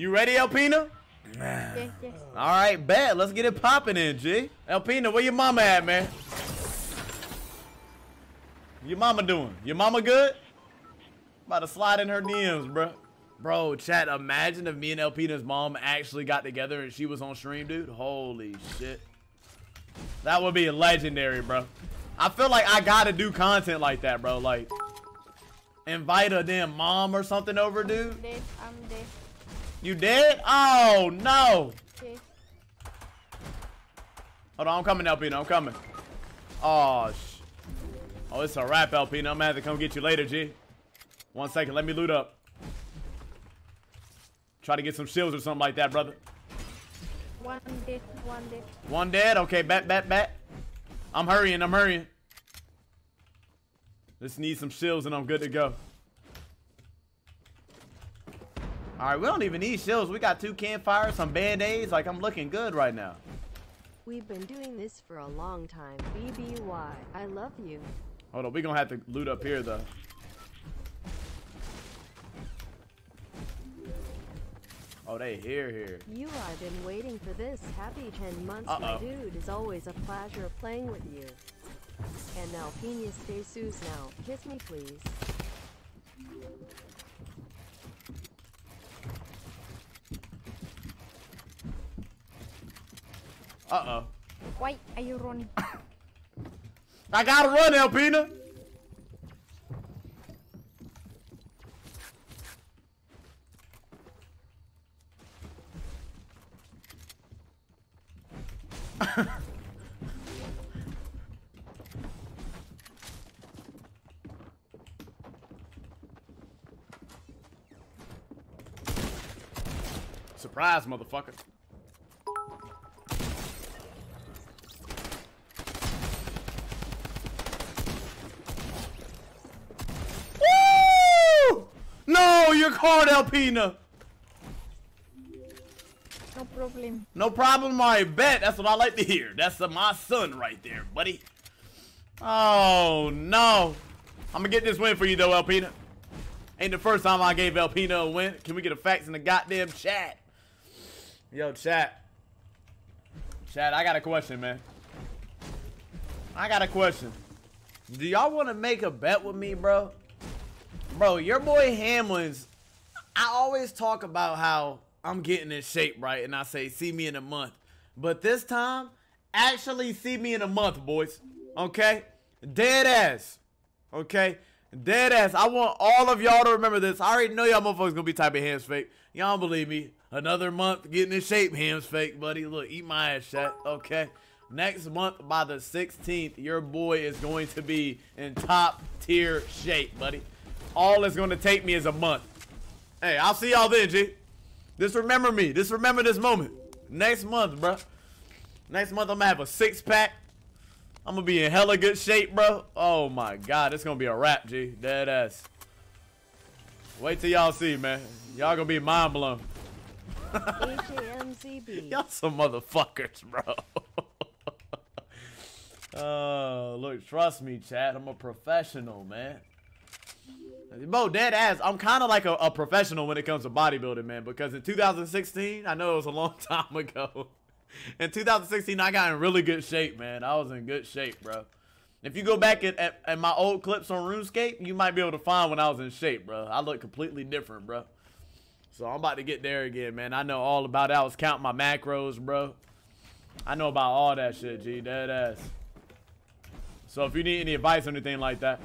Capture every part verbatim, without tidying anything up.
You ready, Elpina? Yes, yes. All right, bet. Let's get it popping in, G. Elpina, where your mama at, man? Your mama doing? Your mama good? About to slide in her D Ms, bro. Bro, chat, imagine if me and Elpina's mom actually got together and she was on stream, dude. Holy shit. That would be legendary, bro. I feel like I gotta do content like that, bro. Like, invite a damn mom or something over, dude. I'm dead. I'm dead. You dead? Oh, no. Okay. Hold on, I'm coming, Elpina. I'm coming. Oh, sh Oh, it's a wrap, Elpina. I'm gonna have to come get you later, G. One second. Let me loot up. Try to get some shields or something like that, brother. One dead. One dead. One dead? Okay, bat, bat, bat. I'm hurrying. I'm hurrying. Just need some shields and I'm good to go. All right, we don't even need shields. We got two campfires, some band-aids. Like, I'm looking good right now. We've been doing this for a long time. B B Y, I love you. Hold on, we're going to have to loot up here, though. Oh, they here, here. You have been waiting for this happy ten months, uh-oh. My dude. It's always a pleasure playing with you. And now, Elpina, stay Sus now. Kiss me, please. Uh-oh. Why are you running? I gotta run, Elpina! Surprise, motherfucker. You're hard, Elpina. No problem. No problem, I bet. That's what I like to hear. That's uh, my son right there, buddy. Oh, no. I'm going to get this win for you, though, Elpina. Ain't the first time I gave Elpina a win. Can we get a fax in the goddamn chat? Yo, chat. Chat, I got a question, man. I got a question. Do y'all want to make a bet with me, bro? Bro, your boy Hamlin's, I always talk about how I'm getting in shape, right? And I say, see me in a month. But this time, actually see me in a month, boys. Okay? Dead ass. Okay? Dead ass. I want all of y'all to remember this. I already know y'all motherfuckers going to be typing Ham's fake. Y'all don't believe me. Another month getting in shape, Ham's fake, buddy. Look, eat my ass, chat. Okay? Next month, by the sixteenth, your boy is going to be in top tier shape, buddy. All it's going to take me is a month. Hey, I'll see y'all then, G. Just remember me. Just remember this moment. Next month, bro. Next month, I'm going to have a six-pack. I'm going to be in hella good shape, bro. Oh, my God. It's going to be a wrap, G. Dead ass. Wait till y'all see, man. Y'all going to be mind blown. Y'all some motherfuckers, bro. Oh, look, trust me, chat. I'm a professional, man. Bro, dead ass. I'm kind of like a, a professional when it comes to bodybuilding, man. Because in two thousand sixteen, I know it was a long time ago. In two thousand sixteen, I got in really good shape, man. I was in good shape, bro. If you go back at, at, at my old clips on RuneScape, you might be able to find when I was in shape, bro. I look completely different, bro. So I'm about to get there again, man. I know all about it. I was counting my macros, bro. I know about all that shit, G. Dead ass. So if you need any advice or anything like that,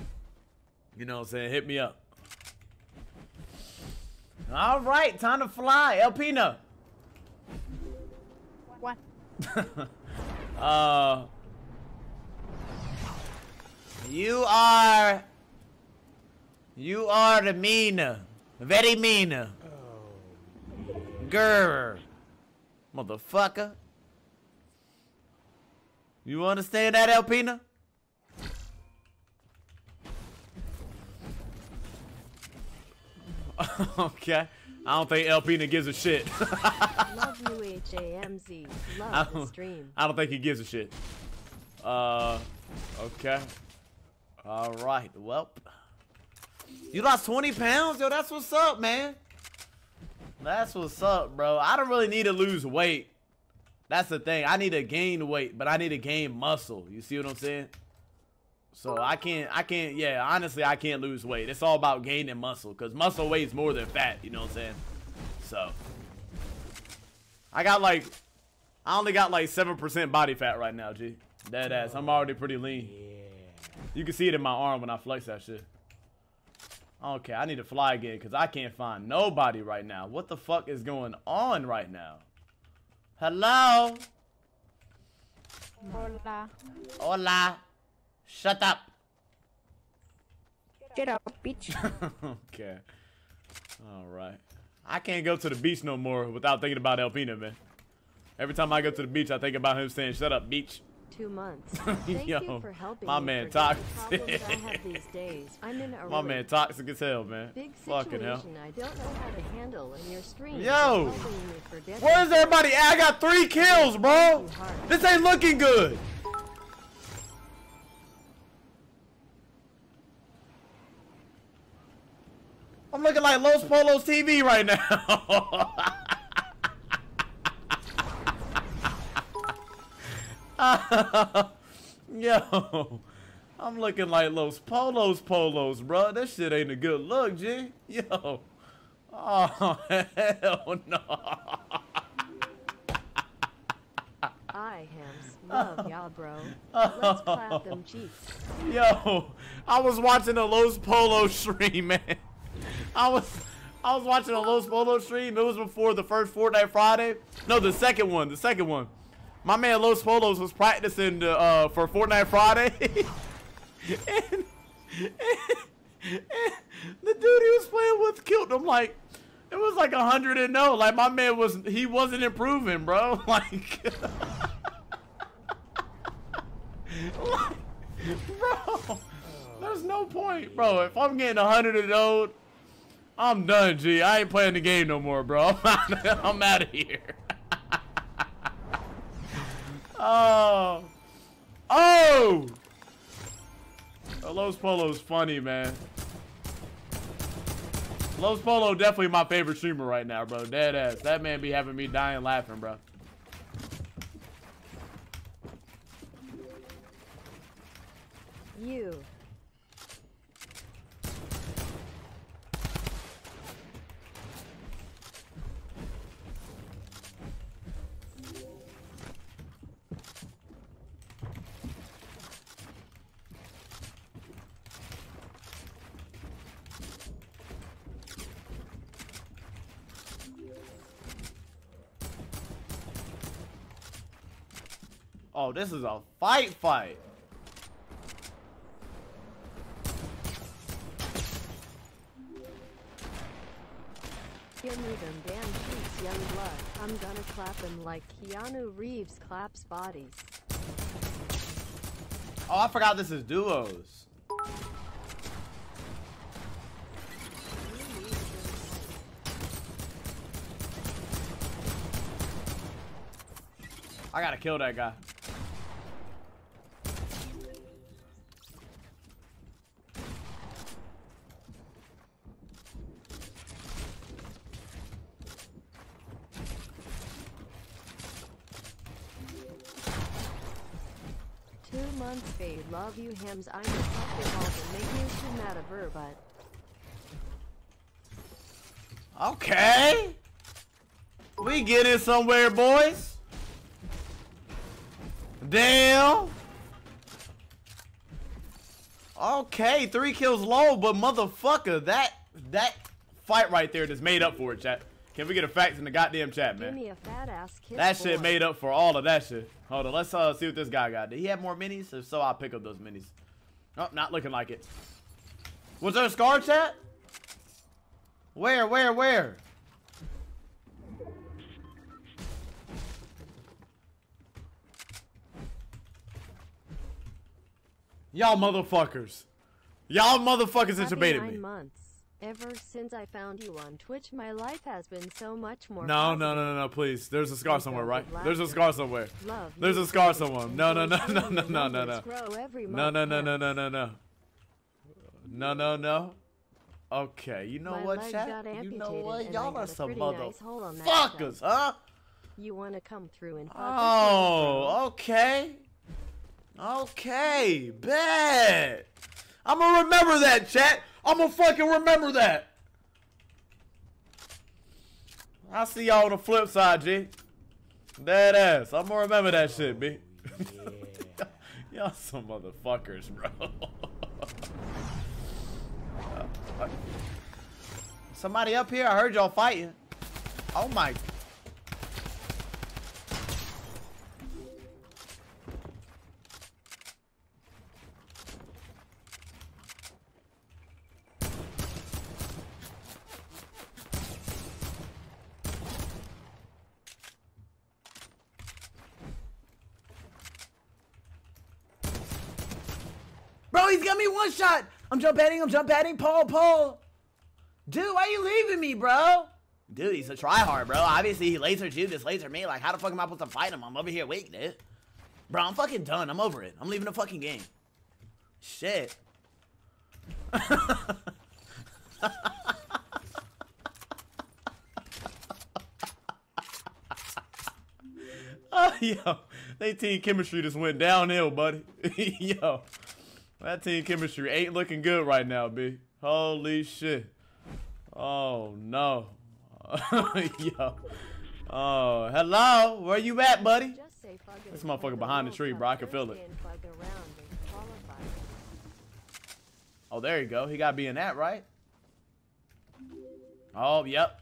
you know what I'm saying? Hit me up. All right, time to fly, Elpina. What? uh, you are, you are the meaner, very meaner, oh. Girl, motherfucker. You understand that, Elpina? Okay. I don't think Elpina gives a shit. Love you, H A M Z. Love the stream. I don't think he gives a shit. Uh, okay. All right. Welp. You lost twenty pounds? Yo, that's what's up, man. That's what's up, bro. I don't really need to lose weight. That's the thing. I need to gain weight, but I need to gain muscle. You see what I'm saying? So I can't, I can't, yeah, honestly, I can't lose weight. It's all about gaining muscle, because muscle weighs more than fat, you know what I'm saying? So, I got like, I only got like seven percent body fat right now, G. Dead ass. I'm already pretty lean. Yeah. You can see it in my arm when I flex that shit. Okay, I need to fly again, because I can't find nobody right now. What the fuck is going on right now? Hello? Hola. Hola. Shut up. Get up, bitch. Okay. All right. I can't go to the beach no more without thinking about Elpina, man. Every time I go to the beach, I think about him saying, "Shut up, beach." Two months. Thank Yo, you for helping my man toxic. My man toxic as hell, man. Big Fucking hell. I don't know how to handle in your stream. Yo, where is everybody at? I got three kills, bro. This ain't looking good. I'm looking like Lospollos T V right now. Yo, I'm looking like Lospollos Polos, bro. This shit ain't a good look, G. Yo. Oh, hell no. I hams love y'all, bro. Let's clap them cheeks. Yo, I was watching a Lospollos stream, man. I was I was watching a Lospollos stream. It was before the first Fortnite Friday. No, the second one. The second one. My man Lospollos was practicing the, uh, for Fortnite Friday. and, and, and the dude he was playing with killed him. Like, it was like a hundred and oh. Like, my man was, he wasn't improving, bro. Like, like bro, there's no point, bro. If I'm getting a hundred and oh, I'm done, G. I ain't playing the game no more, bro. I'm out of here. Oh. Oh! Lospollos funny, man. Lospollos definitely my favorite streamer right now, bro. Dead ass. That man be having me dying laughing, bro. You. Oh, this is a fight fight. Give me them damn cheeks, young blood. I'm gonna clap them like Keanu Reeves claps bodies. Oh, I forgot this is duos. I gotta kill that guy. They love you, hams. I'm a fucking all to make you too mad of her, but okay. We get it somewhere, boys. Damn. Okay, three kills low, but motherfucker, that that fight right there just made up for it, chat. Can we get a fact in the goddamn chat, man? Give me a fat ass kiss, that shit boy. Made up for all of that shit. Hold on, let's uh, see what this guy got. Did he have more minis? If so, I'll pick up those minis. Nope, not looking like it. Was there a scar, chat? Where, where, where? Y'all motherfuckers. Y'all motherfuckers intubated me. Months. Ever since I found you on Twitch, my life has been so much more. No, no, no, no, no, please. There's a scar somewhere, right? There's a scar somewhere. There's a scar somewhere. No, no, no, no, no, no, no, no. No, no, no, no, no, no, no. No, no, no. Okay, you know My what, chat? You know what? Y'all are some motherfuckers, nice huh? You wanna come through and oh, okay, okay, bet. I'm gonna remember that, chat. I'm gonna fucking remember that. I'll see y'all on the flip side, G. That ass. I'm gonna remember that shit, B. Oh, yeah. Y'all some motherfuckers, bro. Somebody up here, I heard y'all fighting. Oh my. Bro, he's got me one shot. I'm jump batting, I'm jump batting, Paul, Paul. Dude, why are you leaving me, bro? Dude, he's a tryhard, bro. Obviously, he lasered you, just lasered me. Like, how the fuck am I supposed to fight him? I'm over here weak, dude. Bro, I'm fucking done. I'm over it. I'm leaving the fucking game. Shit. Oh, yo. They team chemistry just went downhill, buddy. Yo. That team chemistry ain't looking good right now, B. Holy shit. Oh no. Yo. Oh, hello. Where you at, buddy? This motherfucker behind the tree, bro. I can feel it. Oh, there you go. He gotta be in that, right? Oh, yep.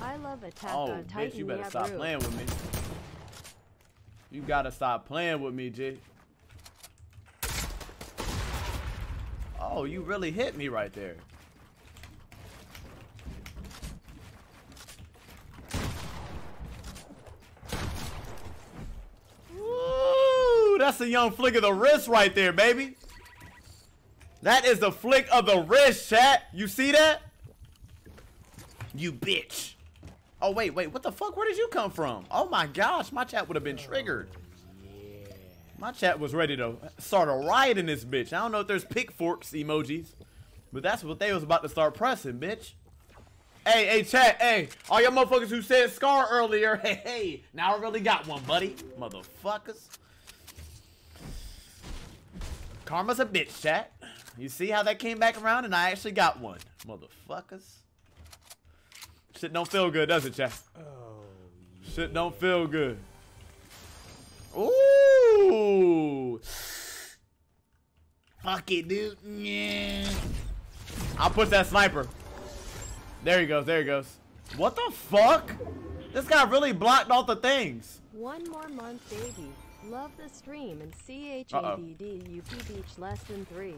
I love attack on Titan. Oh, bitch, you better stop playing with me. You gotta stop playing with me, G. Oh, you really hit me right there. Woo! That's a young flick of the wrist right there, baby. That is the flick of the wrist, chat. You see that? You bitch. Oh, wait, wait. What the fuck? Where did you come from? Oh, my gosh. My chat would have been triggered. My chat was ready to start a riot in this bitch. I don't know if there's pick forks emojis, but that's what they was about to start pressing, bitch. Hey, hey, chat, hey. All y'all motherfuckers who said Scar earlier, hey, hey. Now I really got one, buddy. Motherfuckers. Karma's a bitch, chat. You see how that came back around and I actually got one. Motherfuckers. Shit don't feel good, does it, chat? Oh, yeah. Shit don't feel good. Ooh. Fuck it, dude. Yeah. I'll push that sniper. There he goes, there he goes. What the fuck? This guy really blocked all the things. One more month, baby. Love the stream and C H A D D U P Beach less than three.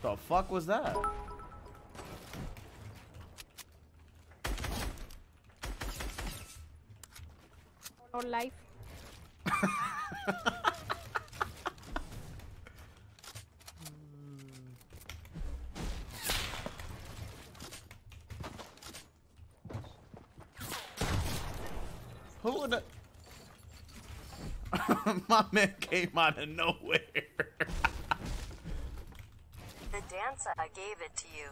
The fuck was that? Life. Who the my man came out of nowhere. The dance I gave it to you.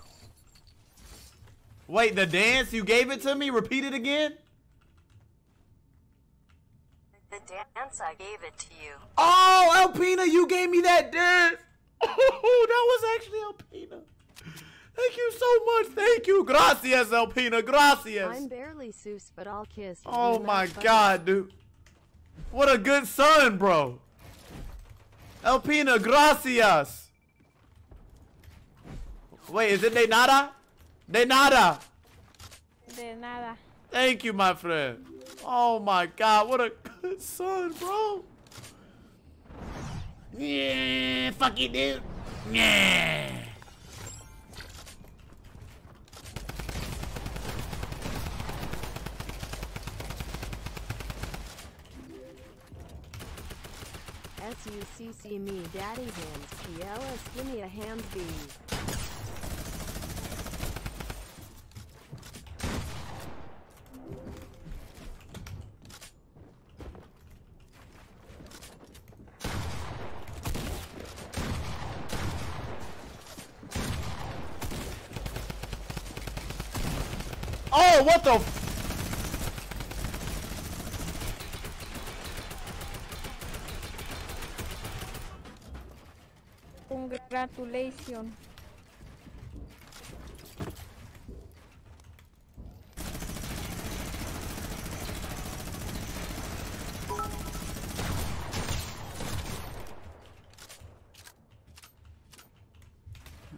Wait, the dance you gave it to me? Repeat it again? The dance I gave it to you. Oh, Elpina, you gave me that dance. Oh, that was actually Elpina. Thank you so much. Thank you. Gracias, Elpina. Gracias. I'm barely Seuss, but I'll kiss. Oh my God, dude. What a good son, bro. Elpina, gracias. Wait, is it de nada? De nada. De nada. Thank you, my friend. Oh my God, what a good son, bro. Yeah, fuck it, dude. Yeah. S U C C me, daddy hands. P L S, give me a hands beat. Oh, what the f- Congratulations.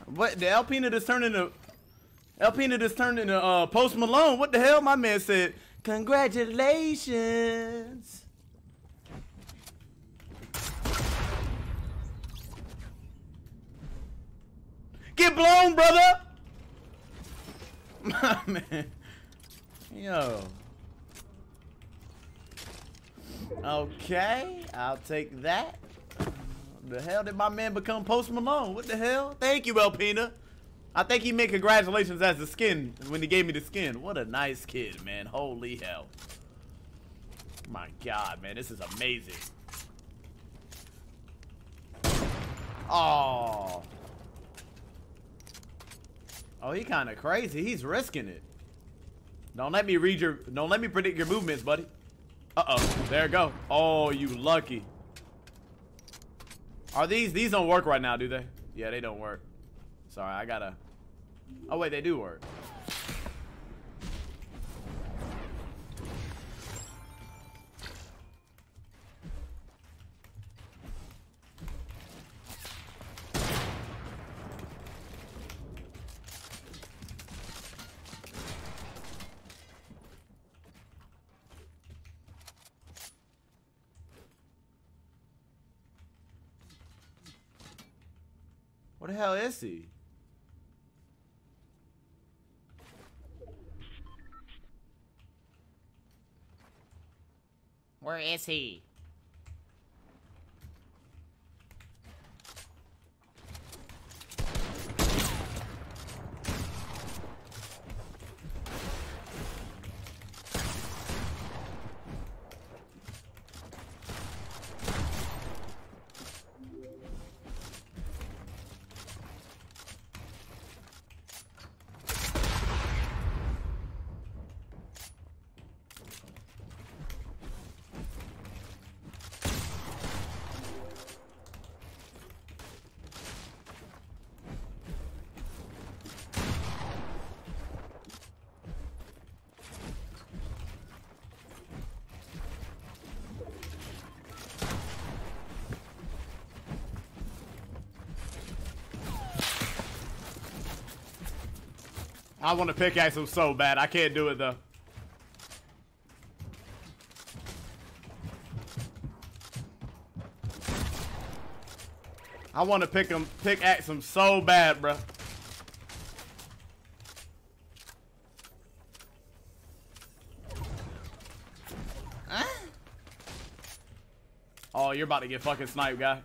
What? The Elpina just turned into Elpina just turned into uh, Post Malone. What the hell? My man said, "Congratulations." Get blown, brother. My man. Yo. Okay, I'll take that. The hell did my man become Post Malone? What the hell? Thank you, Elpina. I think he meant congratulations as the skin when he gave me the skin. What a nice kid, man. Holy hell. My God, man. This is amazing. Oh. Oh, he kind of crazy. He's risking it. Don't let me read your... Don't let me predict your movements, buddy. Uh-oh. There you go. Oh, you lucky. Are these, these don't work right now, do they? Yeah, they don't work. Sorry, I gotta, oh wait, they do work. Where the hell is he? Where is he? I want to pickaxe him so bad. I can't do it, though. I want to pick him, pickaxe him so bad, bro. Huh? Oh, you're about to get fucking sniped, guy.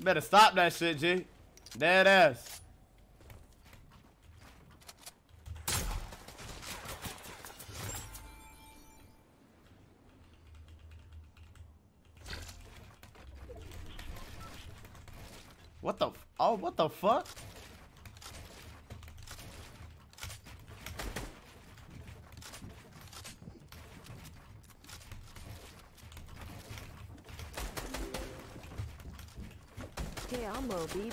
Better stop that shit, G. Dead ass. What the? F oh, what the fuck? Ammo, baby.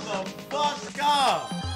Motherfucker!